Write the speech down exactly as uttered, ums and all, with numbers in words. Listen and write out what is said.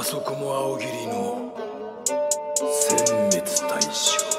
あそこも青霧の殲滅対象。